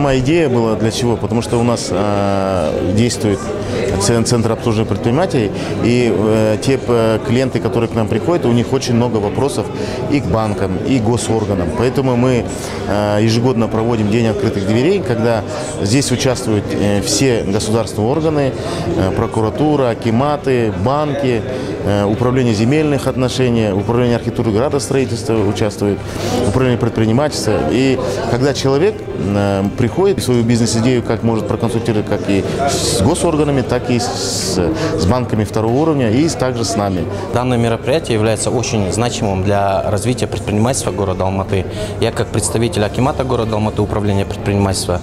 сама идея была для чего? Потому что у нас действует Центр обслуживания предпринимателей, и те клиенты, которые к нам приходят, у них очень много вопросов и к банкам, и к госорганам. Поэтому мы ежегодно проводим День открытых дверей, когда здесь участвуют все государственные органы, прокуратура, акиматы, банки, управление земельных отношений, управление архитектуры и градостроительства участвует, управление предпринимательства. И когда человек приходит, свою бизнес-идею как может проконсультировать как и с госорганами, так и с банками второго уровня и также с нами. Данное мероприятие является очень значимым для развития предпринимательства города Алматы. Я как представитель акимата города Алматы, управления предпринимательства,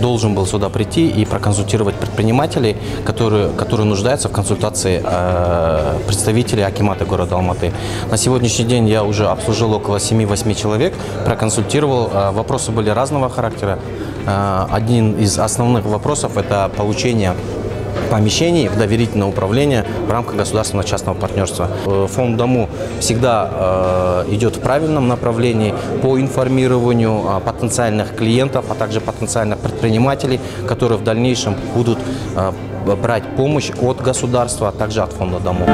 должен был сюда прийти и проконсультировать предпринимателей, которые нуждаются в консультации представителей акимата города Алматы. На сегодняшний день я уже обслужил около 7-8 человек, проконсультировал. Вопросы были разного характера. Один из основных вопросов – это получение помещений в доверительное управление в рамках государственного частного партнерства. Фонд Даму всегда идет в правильном направлении по информированию потенциальных клиентов, а также потенциальных предпринимателей, которые в дальнейшем будут брать помощь от государства, а также от фонда Даму.